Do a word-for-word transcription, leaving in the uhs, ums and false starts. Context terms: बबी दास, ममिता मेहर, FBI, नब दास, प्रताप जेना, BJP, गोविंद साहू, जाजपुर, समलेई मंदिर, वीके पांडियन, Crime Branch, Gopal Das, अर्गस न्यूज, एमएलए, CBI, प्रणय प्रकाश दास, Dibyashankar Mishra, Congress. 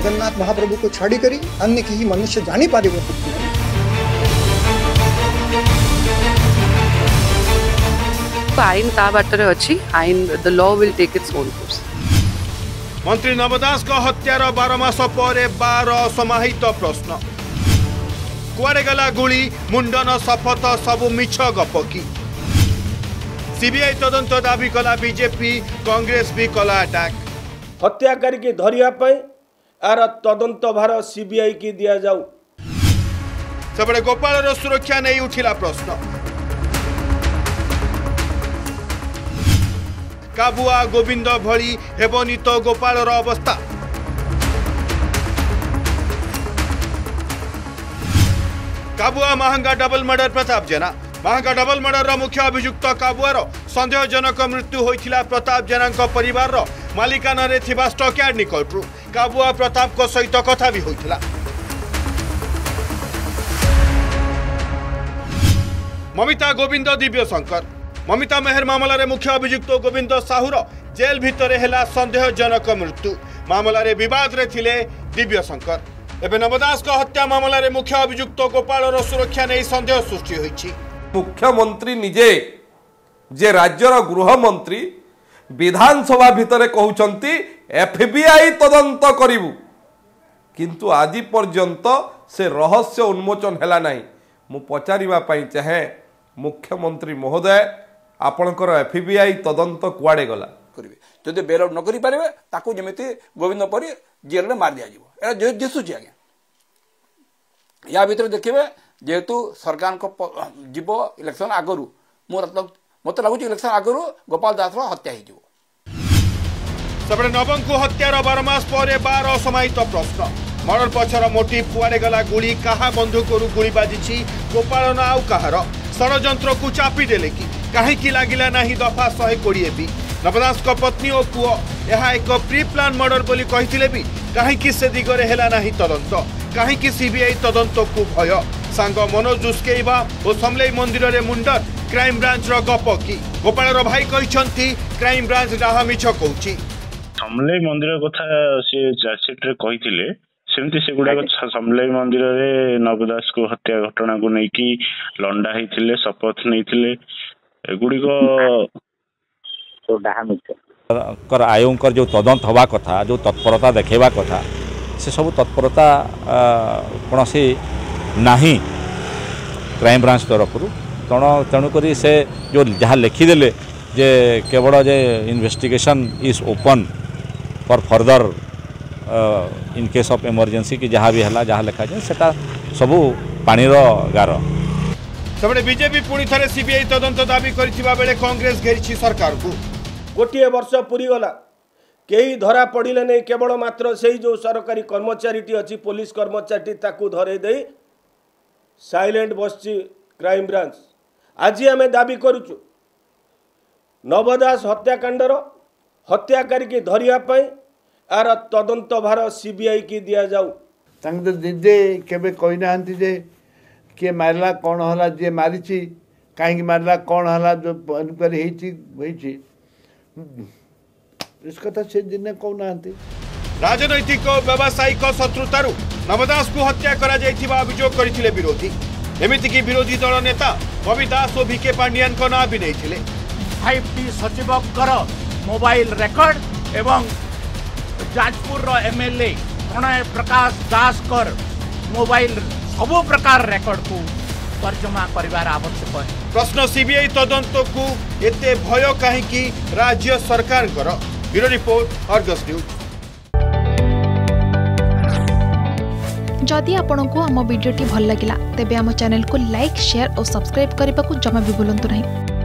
जगन्नाथ महाप्रभु को छाड़ी करी अन्य की ही मनुष्य जानी पारी। आईन ता बाटरे अच्छी आईन the law will take its own course. मंत्री नब दास हत्यार बार मास पर बार समाहित प्रश्न कुआरे गला गुली मुंडन शपथ सबु मिछ गपकी सीबीआई तदंत दाबी कला बीजेपी कांग्रेस भी कला अटैक हत्याकारी की धरियापाई आर तदंत भार सीबीआई की दिया जाऊ सबड़े गोपाल सुरक्षा नहीं उठिला प्रश्न काबुआ गोविंद भली हेबनी तो गोपाल अवस्था काबुआ महंगा डबल मर्डर प्रताप जेना महंगा डबल मर्डर मुख्य अभियुक्त काबुआर संदेहजनक मृत्यु होइथिला प्रताप जेना परिवार मालिकाना रे थिबा स्टकयार्ड निकटू काबुआ प्रताप को सहित कथा भी होइथिला। ममिता गोविंद दिव्यशंकर ममिता मेहर मामला रे मुख्य अभियुक्त गोविंद साहूर जेल भितर हेला संदेहजनक मृत्यु मामला रे विवाद रे थिले दिव्यशंकर एबे नब दास हत्या मामला रे मुख्य अभियुक्त गोपाल सुरक्षा नहीं संदेह सृष्टि होइछि। मुख्यमंत्री निजे जे राज्यर गृहमंत्री विधानसभा भितरे कहउचंती एफबीआई तदंत करिवु किंतु आज पर्यंत से रहस्य उन्मोचन हैला नहीं। मु पचारिबा पई चाहे मुख्यमंत्री महोदय आपणकर एफबीआई तदंत कुआडे गला करिवे जदि बेल आउट न करि पारिबे ताकू जेमिति गोविंद परी जेल में मार दिया जाए दिशुच आज या भर देखिए जेहेतु सरकार जीव इलेक्शन आगु मत लगुच इलेक्शन आगु गोपाल दास हत्या हो नवं को हत्यार बार मास पर बार असमाहित प्रश्न मर्डर पछर मोटिव कुआडे गला गुली कहा बंधुकरू गुली बाजी गोपाल ना आउ कहार षड़यंत्र को चापीदेले कि कहीं लगिला ना दफा शहे कोड़े भी नब दास पत्नी और पुओ यह एक प्री प्लान मर्डर बोली कही भी कहीं से दिगरे हेला नहीं तदंत कहीं सीबीआई तदंत को भय सांग मनोज उस्केवा और समलेई मंदिर रे मुंडन क्राइम ब्रांच रो गप की गोपाल भाई कहते क्राइम ब्रांच डाहा मिछ कहउची समलेई मंदिर कथा से चार्जशीट रे कहिथिले सेमती से गुडा समलेई मंदिर रे नब दास को हत्या घटना को नै कि लंडा हेथिले शपथ नैथिले एगुडी को तो डाहा मिछ कर आयोंकर जो तदंत हवा कथा जो तत्परता देखेवा कथा से सब तत्परता कौन सी ना क्राइम ब्रांच तरफ तेणु तेणुक से जो जहाँ लिखिदेले जे केवल जे investigation is open for further in case of emergency कि जहाँ भी है जहाँ लिखा जाए सेटा सबू पानीर गार सबडे बीजेपी पुणी थे सीबीआई तदंत दाबी कर कांग्रेस घेरी सरकार को गोटे वर्ष पूरीगला कई धरा पड़े नहीं केवल मात्र से जो सरकारी कर्मचारी अच्छी पुलिस कर्मचारी धरदे साइलेंट बस क्राइम ब्रांच आज आम दाबी करुचु नब दास हत्याकांडर हत्याकारी की धरियापाई आर तदंत भार सीबीआई की दि जाऊ निजे के किए मारा कौन है जी मारी कहीं मारा कौन है जो इनक्वारी इस कथा से दिन कौन राजनैतिक व्यावसायिक शत्रुतार नब दास को हत्या अभियोग करथिले विरोधी एमिति की विरोधी दल नेता बबी दास और वीके पांडियन को ना भी नहीं फाइव टी सचिव मोबाइल रेकर्ड एवं जाजपुर एमएलए प्रणय प्रकाश दास कर मोबाइल सब प्रकार रेकर्ड को तर्जमा करिवार आवश्यक है। प्रश्न सीबीआई तदंत को एते भय कहीं राज्य सरकार कर ब्यूरो रिपोर्ट अर्गस न्यूज। जदि आपंक आम भिडी भल लगा तेब आम चैनल को लाइक शेयर और सब्सक्राइब करने को जमा भी बुलां नहीं।